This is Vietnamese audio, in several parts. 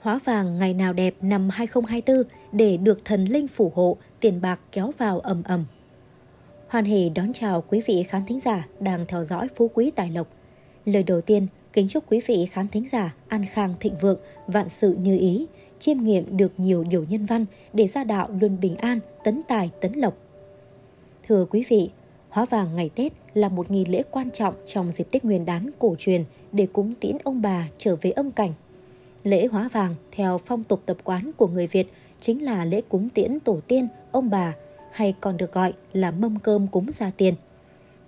Hóa vàng ngày nào đẹp năm 2024 để được thần linh phù hộ, tiền bạc kéo vào ầm ầm. Hoan hỉ đón chào quý vị khán thính giả đang theo dõi Phú Quý Tài Lộc. Lời đầu tiên, kính chúc quý vị khán thính giả an khang thịnh vượng, vạn sự như ý, chiêm nghiệm được nhiều điều nhân văn để gia đạo luôn bình an, tấn tài, tấn lộc. Thưa quý vị, hóa vàng ngày Tết là một nghi lễ quan trọng trong dịp Tết Nguyên đán cổ truyền để cúng tiễn ông bà trở về âm cảnh. Lễ hóa vàng theo phong tục tập quán của người Việt chính là lễ cúng tiễn tổ tiên, ông bà, hay còn được gọi là mâm cơm cúng gia tiền.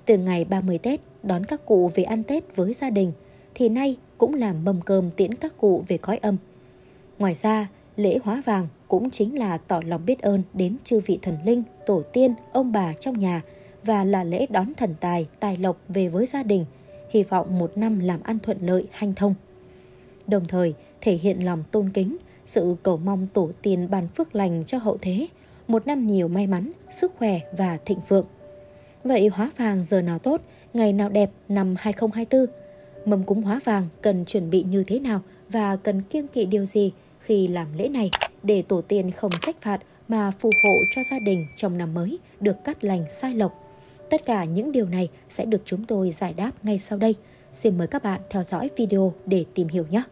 Từ ngày 30 Tết đón các cụ về ăn Tết với gia đình, thì nay cũng là mâm cơm tiễn các cụ về cõi âm. Ngoài ra, lễ hóa vàng cũng chính là tỏ lòng biết ơn đến chư vị thần linh, tổ tiên, ông bà trong nhà và là lễ đón thần tài, tài lộc về với gia đình, hy vọng một năm làm ăn thuận lợi, hanh thông. Đồng thời, thể hiện lòng tôn kính, sự cầu mong tổ tiên ban phước lành cho hậu thế, một năm nhiều may mắn, sức khỏe và thịnh vượng. Vậy hóa vàng giờ nào tốt, ngày nào đẹp năm 2024? Mâm cúng hóa vàng cần chuẩn bị như thế nào và cần kiêng kỵ điều gì khi làm lễ này để tổ tiên không trách phạt mà phù hộ cho gia đình trong năm mới được cát lành sai lộc? Tất cả những điều này sẽ được chúng tôi giải đáp ngay sau đây. Xin mời các bạn theo dõi video để tìm hiểu nhé!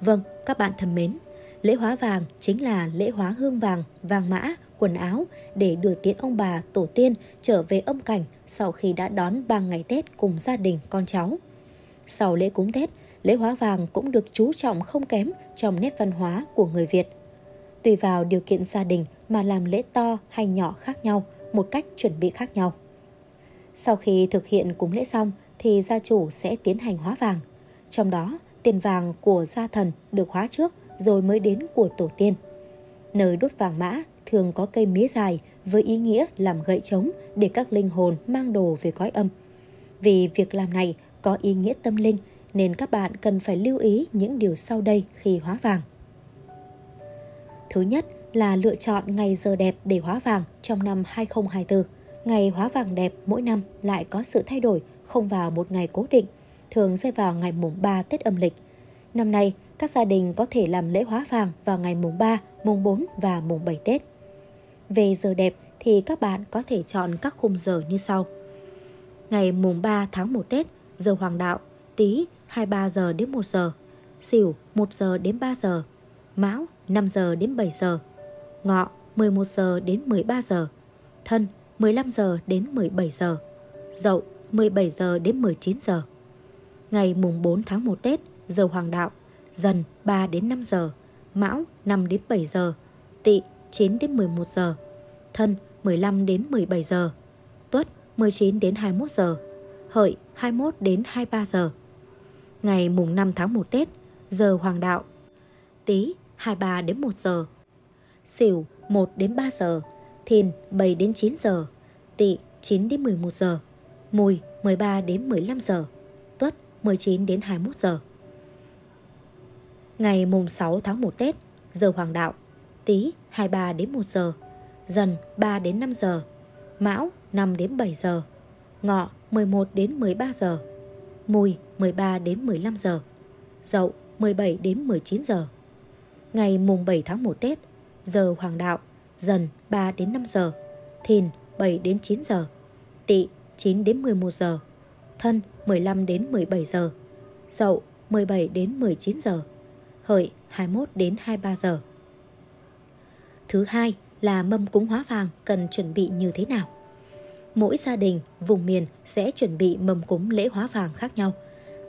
Vâng, các bạn thân mến, lễ hóa vàng chính là lễ hóa hương vàng, vàng mã, quần áo để đưa tiễn ông bà, tổ tiên trở về âm cảnh sau khi đã đón 3 ngày Tết cùng gia đình, con cháu. Sau lễ cúng Tết, lễ hóa vàng cũng được chú trọng không kém trong nét văn hóa của người Việt. Tùy vào điều kiện gia đình mà làm lễ to hay nhỏ khác nhau, một cách chuẩn bị khác nhau. Sau khi thực hiện cúng lễ xong thì gia chủ sẽ tiến hành hóa vàng. Trong đó, tiền vàng của gia thần được hóa trước rồi mới đến của tổ tiên. Nơi đốt vàng mã thường có cây mía dài với ý nghĩa làm gậy trống để các linh hồn mang đồ về cõi âm. Vì việc làm này có ý nghĩa tâm linh nên các bạn cần phải lưu ý những điều sau đây khi hóa vàng. Thứ nhất là lựa chọn ngày giờ đẹp để hóa vàng trong năm 2024. Ngày hóa vàng đẹp mỗi năm lại có sự thay đổi, không vào một ngày cố định, thường rơi vào ngày mùng 3 Tết âm lịch. Năm nay, các gia đình có thể làm lễ hóa vàng vào ngày mùng 3, mùng 4 và mùng 7 Tết. Về giờ đẹp thì các bạn có thể chọn các khung giờ như sau. Ngày mùng 3 tháng 1 Tết, giờ hoàng đạo, Tý 23 giờ đến 1 giờ, Sửu 1 giờ đến 3 giờ, Mão 5 giờ đến 7 giờ, Ngọ 11 giờ đến 13 giờ, Thân 15 giờ đến 17 giờ, Dậu 17 giờ đến 19 giờ. Ngày mùng 4 tháng 1 Tết, giờ hoàng đạo, Dần 3 đến 5 giờ, Mão 5 đến 7 giờ, Tỵ 9 đến 11 giờ, Thân 15 đến 17 giờ, Tuất 19 đến 21 giờ, Hợi 21 đến 23 giờ. Ngày mùng 5 tháng 1 Tết, giờ hoàng đạo, Tý 23 đến 1 giờ, Sửu 1 đến 3 giờ, Thìn 7 đến 9 giờ, Tỵ 9 đến 11 giờ, Mùi 13 đến 15 giờ, 19 đến 21 giờ. Ngày mùng 6 tháng 1 Tết, giờ hoàng đạo, Tý 23 đến 1 giờ, Dần 3 đến 5 giờ, Mão 5 đến 7 giờ, Ngọ 11 đến 13 giờ, Mùi 13 đến 15 giờ, Dậu 17 đến 19 giờ. Ngày mùng 7 tháng 1 Tết, giờ hoàng đạo, Dần 3 đến 5 giờ, Thìn 7 đến 9 giờ, Tỵ 9 đến 11 giờ, Thân 15 đến 17 giờ, Dậu 17 đến 19 giờ, Hợi 21 đến 23 giờ. Thứ hai là mâm cúng hóa vàng cần chuẩn bị như thế nào? Mỗi gia đình, vùng miền sẽ chuẩn bị mâm cúng lễ hóa vàng khác nhau.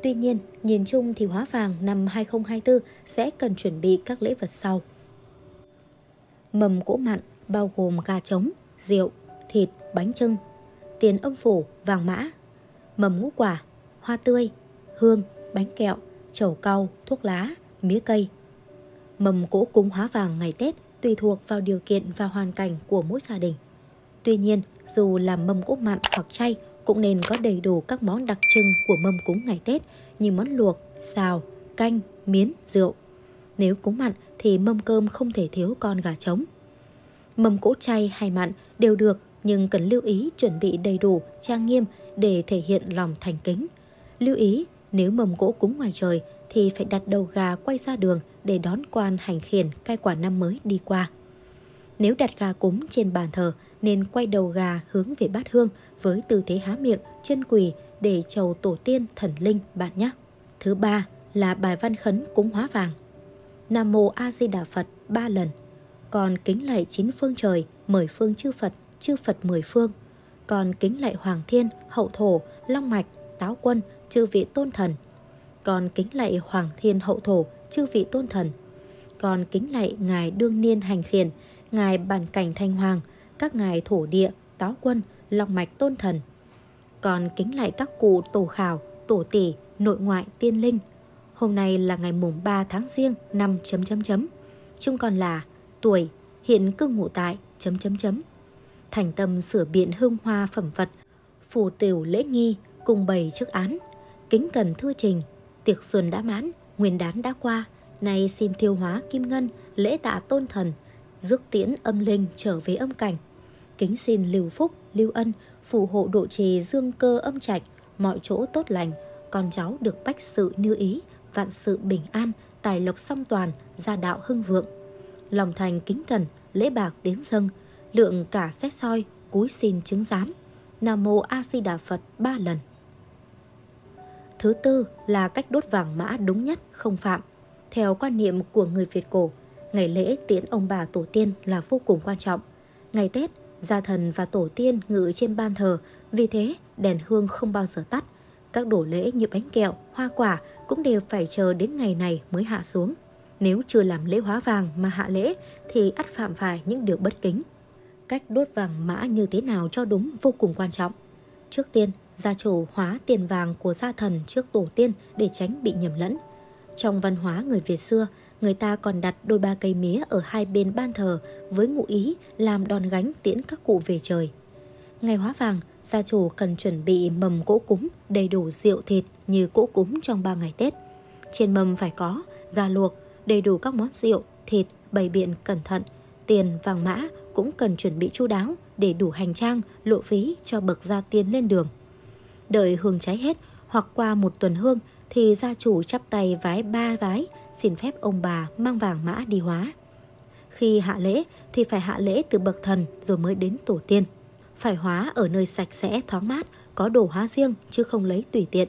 Tuy nhiên, nhìn chung thì hóa vàng năm 2024 sẽ cần chuẩn bị các lễ vật sau. Mâm cỗ mặn bao gồm gà trống, rượu, thịt, bánh chưng, tiền âm phủ, vàng mã, mầm ngũ quả, hoa tươi, hương, bánh kẹo, trầu cau, thuốc lá, mía cây. Mầm cỗ cúng hóa vàng ngày Tết tùy thuộc vào điều kiện và hoàn cảnh của mỗi gia đình. Tuy nhiên, dù làm mầm cỗ mặn hoặc chay cũng nên có đầy đủ các món đặc trưng của mâm cúng ngày Tết như món luộc, xào, canh, miến, rượu. Nếu cúng mặn thì mâm cơm không thể thiếu con gà trống. Mầm cỗ chay hay mặn đều được nhưng cần lưu ý chuẩn bị đầy đủ, trang nghiêm để thể hiện lòng thành kính. Lưu ý, nếu mâm cỗ cúng ngoài trời thì phải đặt đầu gà quay ra đường để đón quan hành khiển cai quản năm mới đi qua. Nếu đặt gà cúng trên bàn thờ nên quay đầu gà hướng về bát hương với tư thế há miệng, chân quỳ để chầu tổ tiên, thần linh bạn nhé. Thứ ba là bài văn khấn cúng hóa vàng. Nam Mô A Di Đà Phật 3 lần. Còn kính lạy 9 phương trời, 10 phương chư Phật 10 phương. Còn kính lạy Hoàng Thiên, Hậu Thổ, Long Mạch, Táo Quân, chư vị tôn thần. Còn kính lạy Hoàng Thiên, Hậu Thổ, chư vị tôn thần. Còn kính lạy Ngài Đương Niên Hành Khiển, Ngài Bản Cảnh Thanh Hoàng, các Ngài Thổ Địa, Táo Quân, Long Mạch tôn thần. Còn kính lạy các cụ tổ khảo, tổ tỷ, nội ngoại tiên linh. Hôm nay là ngày mùng 3 tháng Giêng năm ... Chung còn là tuổi, hiện cư ngụ tại ... Thành tâm sửa biện hương hoa phẩm vật, phù tiểu lễ nghi, cùng bày trước án. Kính cần thưa trình, tiệc xuân đã mãn, nguyên đán đã qua, nay xin thiêu hóa kim ngân, lễ tạ tôn thần, rước tiễn âm linh trở về âm cảnh. Kính xin lưu phúc, lưu ân, phù hộ độ trì dương cơ âm trạch, mọi chỗ tốt lành, con cháu được bách sự như ý, vạn sự bình an, tài lộc song toàn, gia đạo hưng vượng. Lòng thành kính cẩn, lễ bạc tiến dâng, lượng cả xét soi, cúi xin chứng giám. Nam Mô A Di Đà Phật 3 lần. Thứ tư là cách đốt vàng mã đúng nhất, không phạm. Theo quan niệm của người Việt cổ, ngày lễ tiễn ông bà tổ tiên là vô cùng quan trọng. Ngày Tết, gia thần và tổ tiên ngự trên ban thờ, vì thế đèn hương không bao giờ tắt. Các đồ lễ như bánh kẹo, hoa quả cũng đều phải chờ đến ngày này mới hạ xuống. Nếu chưa làm lễ hóa vàng mà hạ lễ thì ắt phạm phải những điều bất kính. Cách đốt vàng mã như thế nào cho đúng vô cùng quan trọng. Trước tiên, gia chủ hóa tiền vàng của gia thần trước tổ tiên để tránh bị nhầm lẫn. Trong văn hóa người Việt xưa, người ta còn đặt đôi ba cây mía ở hai bên ban thờ với ngụ ý làm đòn gánh tiễn các cụ về trời. Ngày hóa vàng, gia chủ cần chuẩn bị mầm cỗ cúng đầy đủ rượu thịt như cỗ cúng trong 3 ngày Tết. Trên mâm phải có gà luộc, đầy đủ các món rượu, thịt, bày biện cẩn thận. Tiền, vàng mã cũng cần chuẩn bị chu đáo để đủ hành trang, lộ phí cho bậc gia tiên lên đường. Đợi hương cháy hết hoặc qua một tuần hương thì gia chủ chắp tay vái 3 vái, xin phép ông bà mang vàng mã đi hóa. Khi hạ lễ thì phải hạ lễ từ bậc thần rồi mới đến tổ tiên. Phải hóa ở nơi sạch sẽ, thoáng mát, có đồ hóa riêng chứ không lấy tùy tiện.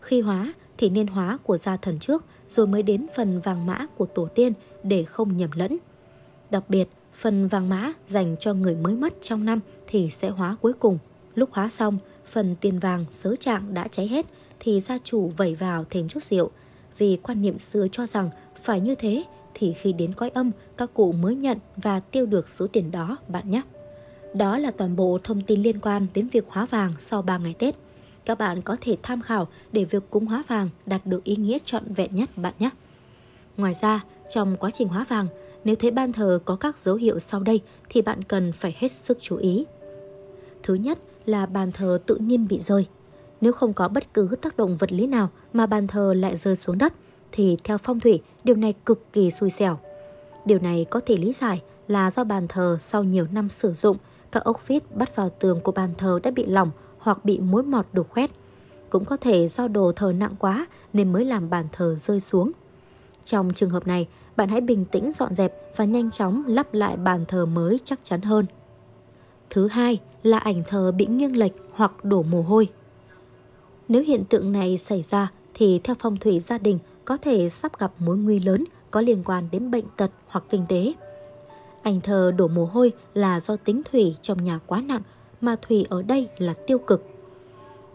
Khi hóa thì nên hóa của gia thần trước rồi mới đến phần vàng mã của tổ tiên để không nhầm lẫn. Đặc biệt, phần vàng mã dành cho người mới mất trong năm thì sẽ hóa cuối cùng. Lúc hóa xong, phần tiền vàng sớ trạng đã cháy hết thì gia chủ vẩy vào thêm chút rượu. Vì quan niệm xưa cho rằng phải như thế thì khi đến cõi âm các cụ mới nhận và tiêu được số tiền đó bạn nhé. Đó là toàn bộ thông tin liên quan đến việc hóa vàng sau 3 ngày Tết. Các bạn có thể tham khảo để việc cúng hóa vàng đạt được ý nghĩa trọn vẹn nhất bạn nhé. Ngoài ra, trong quá trình hóa vàng, nếu thấy ban thờ có các dấu hiệu sau đây thì bạn cần phải hết sức chú ý. Thứ nhất là bàn thờ tự nhiên bị rơi. Nếu không có bất cứ tác động vật lý nào mà bàn thờ lại rơi xuống đất thì theo phong thủy điều này cực kỳ xui xẻo. Điều này có thể lý giải là do bàn thờ sau nhiều năm sử dụng, các ốc vít bắt vào tường của bàn thờ đã bị lỏng hoặc bị mối mọt đục khoét. Cũng có thể do đồ thờ nặng quá nên mới làm bàn thờ rơi xuống. Trong trường hợp này, bạn hãy bình tĩnh dọn dẹp và nhanh chóng lắp lại bàn thờ mới chắc chắn hơn. Thứ hai là ảnh thờ bị nghiêng lệch hoặc đổ mồ hôi. Nếu hiện tượng này xảy ra thì theo phong thủy gia đình có thể sắp gặp mối nguy lớn có liên quan đến bệnh tật hoặc kinh tế. Ảnh thờ đổ mồ hôi là do tính thủy trong nhà quá nặng, mà thủy ở đây là tiêu cực.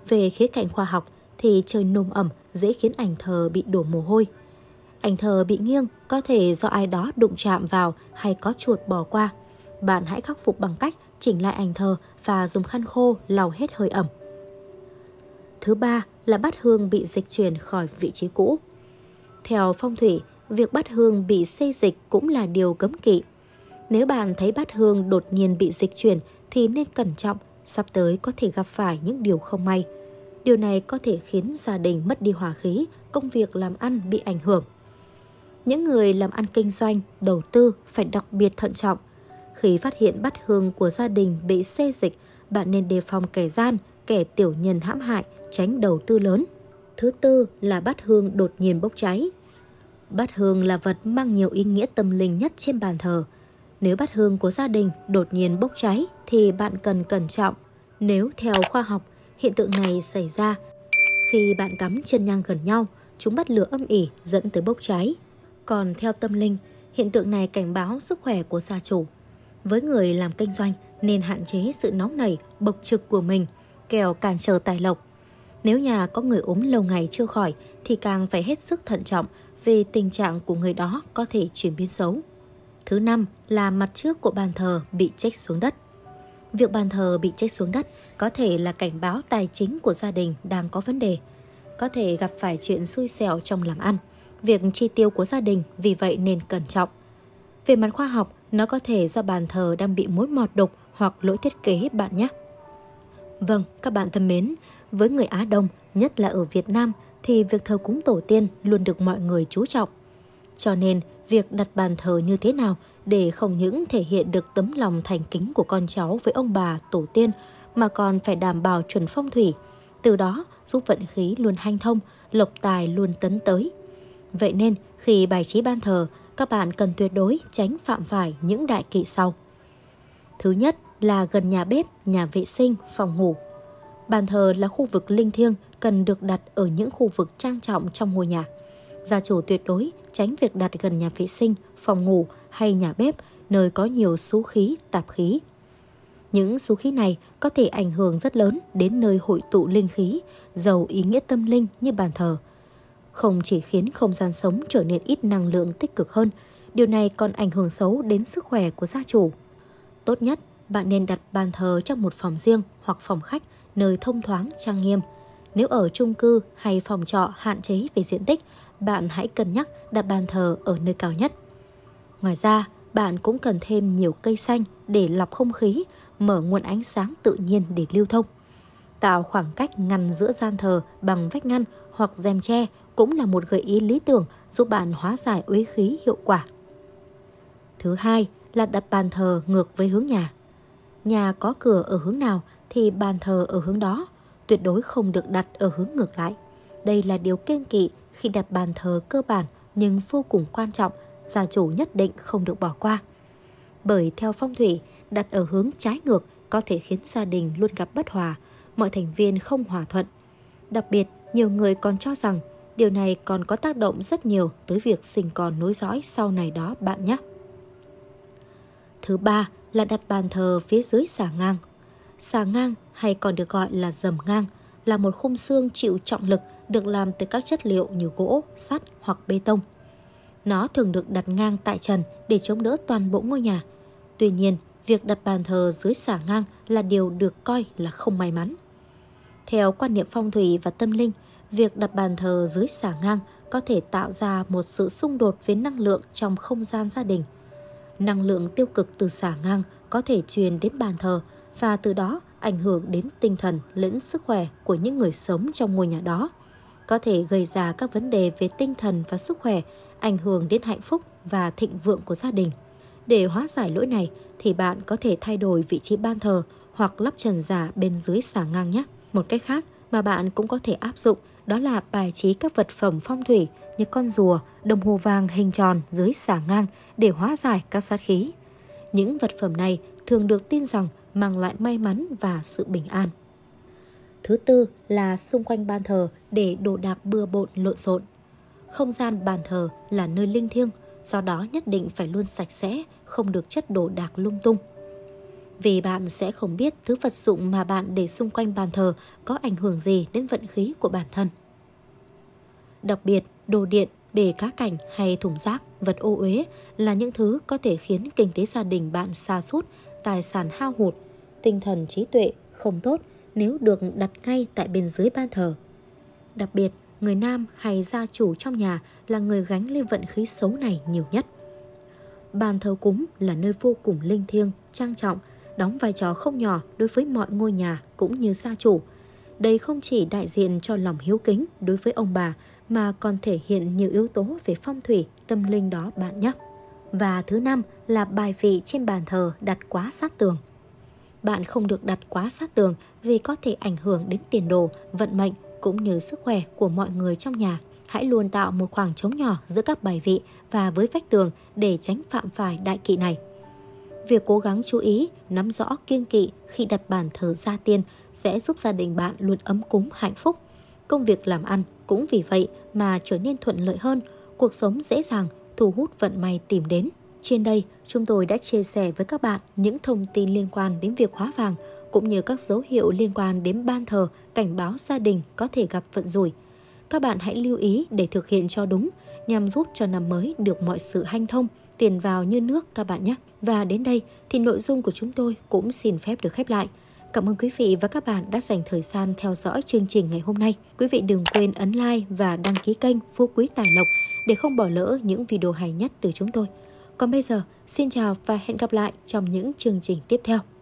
Về khía cạnh khoa học thì trời nồm ẩm dễ khiến ảnh thờ bị đổ mồ hôi. Ảnh thờ bị nghiêng có thể do ai đó đụng chạm vào hay có chuột bò qua. Bạn hãy khắc phục bằng cách chỉnh lại ảnh thờ và dùng khăn khô lau hết hơi ẩm. Thứ ba là bát hương bị dịch chuyển khỏi vị trí cũ. Theo phong thủy, việc bát hương bị xê dịch cũng là điều cấm kỵ. Nếu bạn thấy bát hương đột nhiên bị dịch chuyển thì nên cẩn trọng, sắp tới có thể gặp phải những điều không may. Điều này có thể khiến gia đình mất đi hòa khí, công việc làm ăn bị ảnh hưởng. Những người làm ăn kinh doanh, đầu tư phải đặc biệt thận trọng. Khi phát hiện bát hương của gia đình bị xê dịch, bạn nên đề phòng kẻ gian, kẻ tiểu nhân hãm hại, tránh đầu tư lớn. Thứ tư là bát hương đột nhiên bốc cháy. Bát hương là vật mang nhiều ý nghĩa tâm linh nhất trên bàn thờ. Nếu bát hương của gia đình đột nhiên bốc cháy thì bạn cần cẩn trọng. Nếu theo khoa học, hiện tượng này xảy ra khi bạn cắm chân nhang gần nhau, chúng bắt lửa âm ỉ dẫn tới bốc cháy. Còn theo tâm linh, hiện tượng này cảnh báo sức khỏe của gia chủ. Với người làm kinh doanh nên hạn chế sự nóng nảy, bộc trực của mình, kẻo cản trở tài lộc. Nếu nhà có người ốm lâu ngày chưa khỏi thì càng phải hết sức thận trọng vì tình trạng của người đó có thể chuyển biến xấu. Thứ năm là mặt trước của bàn thờ bị trách xuống đất. Việc bàn thờ bị trách xuống đất có thể là cảnh báo tài chính của gia đình đang có vấn đề, có thể gặp phải chuyện xui xẻo trong làm ăn, việc chi tiêu của gia đình, vì vậy nên cẩn trọng. Về mặt khoa học, nó có thể do bàn thờ đang bị mối mọt đục hoặc lỗi thiết kế bạn nhé. Vâng, các bạn thân mến, với người Á Đông, nhất là ở Việt Nam, thì việc thờ cúng tổ tiên luôn được mọi người chú trọng. Cho nên, việc đặt bàn thờ như thế nào để không những thể hiện được tấm lòng thành kính của con cháu với ông bà, tổ tiên, mà còn phải đảm bảo chuẩn phong thủy, từ đó giúp vận khí luôn hanh thông, lộc tài luôn tấn tới. Vậy nên, khi bài trí bàn thờ, các bạn cần tuyệt đối tránh phạm phải những đại kỵ sau. Thứ nhất là gần nhà bếp, nhà vệ sinh, phòng ngủ. Bàn thờ là khu vực linh thiêng cần được đặt ở những khu vực trang trọng trong ngôi nhà. Gia chủ tuyệt đối tránh việc đặt gần nhà vệ sinh, phòng ngủ hay nhà bếp, nơi có nhiều xú khí, tạp khí. Những xú khí này có thể ảnh hưởng rất lớn đến nơi hội tụ linh khí, giàu ý nghĩa tâm linh như bàn thờ. Không chỉ khiến không gian sống trở nên ít năng lượng tích cực hơn, điều này còn ảnh hưởng xấu đến sức khỏe của gia chủ. Tốt nhất, bạn nên đặt bàn thờ trong một phòng riêng hoặc phòng khách, nơi thông thoáng, trang nghiêm. Nếu ở chung cư hay phòng trọ hạn chế về diện tích, bạn hãy cân nhắc đặt bàn thờ ở nơi cao nhất. Ngoài ra, bạn cũng cần thêm nhiều cây xanh để lọc không khí, mở nguồn ánh sáng tự nhiên để lưu thông. Tạo khoảng cách ngăn giữa gian thờ bằng vách ngăn hoặc rèm tre cũng là một gợi ý lý tưởng giúp bạn hóa giải uế khí hiệu quả. Thứ hai là đặt bàn thờ ngược với hướng nhà. Nhà có cửa ở hướng nào thì bàn thờ ở hướng đó, tuyệt đối không được đặt ở hướng ngược lại. Đây là điều kiêng kỵ khi đặt bàn thờ cơ bản nhưng vô cùng quan trọng, gia chủ nhất định không được bỏ qua. Bởi theo phong thủy, đặt ở hướng trái ngược có thể khiến gia đình luôn gặp bất hòa, mọi thành viên không hòa thuận. Đặc biệt, nhiều người còn cho rằng điều này còn có tác động rất nhiều tới việc sinh con nối dõi sau này đó bạn nhé. Thứ ba là đặt bàn thờ phía dưới xà ngang. Xà ngang hay còn được gọi là dầm ngang là một khung xương chịu trọng lực được làm từ các chất liệu như gỗ, sắt hoặc bê tông. Nó thường được đặt ngang tại trần để chống đỡ toàn bộ ngôi nhà. Tuy nhiên, việc đặt bàn thờ dưới xà ngang là điều được coi là không may mắn. Theo quan niệm phong thủy và tâm linh, việc đặt bàn thờ dưới xà ngang có thể tạo ra một sự xung đột với năng lượng trong không gian gia đình. Năng lượng tiêu cực từ xà ngang có thể truyền đến bàn thờ và từ đó ảnh hưởng đến tinh thần lẫn sức khỏe của những người sống trong ngôi nhà đó. Có thể gây ra các vấn đề về tinh thần và sức khỏe, ảnh hưởng đến hạnh phúc và thịnh vượng của gia đình. Để hóa giải lỗi này thì bạn có thể thay đổi vị trí bàn thờ hoặc lắp trần giả bên dưới xà ngang nhé. Một cách khác mà bạn cũng có thể áp dụng đó là bài trí các vật phẩm phong thủy như con rùa, đồng hồ vàng hình tròn dưới xà ngang để hóa giải các sát khí. Những vật phẩm này thường được tin rằng mang lại may mắn và sự bình an. Thứ tư là xung quanh bàn thờ để đồ đạc bừa bộn lộn xộn. Không gian bàn thờ là nơi linh thiêng, do đó nhất định phải luôn sạch sẽ, không được chất đồ đạc lung tung. Vì bạn sẽ không biết thứ vật dụng mà bạn để xung quanh bàn thờ có ảnh hưởng gì đến vận khí của bản thân. Đặc biệt, đồ điện, bể cá cảnh hay thùng rác, vật ô uế là những thứ có thể khiến kinh tế gia đình bạn sa sút, tài sản hao hụt, tinh thần trí tuệ không tốt nếu được đặt ngay tại bên dưới bàn thờ. Đặc biệt, người nam hay gia chủ trong nhà là người gánh lên vận khí xấu này nhiều nhất. Bàn thờ cúng là nơi vô cùng linh thiêng, trang trọng, đóng vai trò không nhỏ đối với mọi ngôi nhà cũng như gia chủ. Đây không chỉ đại diện cho lòng hiếu kính đối với ông bà mà còn thể hiện nhiều yếu tố về phong thủy, tâm linh đó bạn nhé. Và thứ năm là bài vị trên bàn thờ đặt quá sát tường. Bạn không được đặt quá sát tường vì có thể ảnh hưởng đến tiền đồ, vận mệnh cũng như sức khỏe của mọi người trong nhà. Hãy luôn tạo một khoảng trống nhỏ giữa các bài vị và với vách tường để tránh phạm phải đại kỵ này. Việc cố gắng chú ý, nắm rõ kiêng kỵ khi đặt bàn thờ gia tiên sẽ giúp gia đình bạn luôn ấm cúng hạnh phúc. Công việc làm ăn cũng vì vậy mà trở nên thuận lợi hơn, cuộc sống dễ dàng, thu hút vận may tìm đến. Trên đây, chúng tôi đã chia sẻ với các bạn những thông tin liên quan đến việc hóa vàng, cũng như các dấu hiệu liên quan đến ban thờ cảnh báo gia đình có thể gặp vận rủi. Các bạn hãy lưu ý để thực hiện cho đúng, nhằm giúp cho năm mới được mọi sự hanh thông, tiền vào như nước các bạn nhé. Và đến đây thì nội dung của chúng tôi cũng xin phép được khép lại. Cảm ơn quý vị và các bạn đã dành thời gian theo dõi chương trình ngày hôm nay. Quý vị đừng quên ấn like và đăng ký kênh Phú Quý Tài Lộc để không bỏ lỡ những video hay nhất từ chúng tôi. Còn bây giờ, xin chào và hẹn gặp lại trong những chương trình tiếp theo.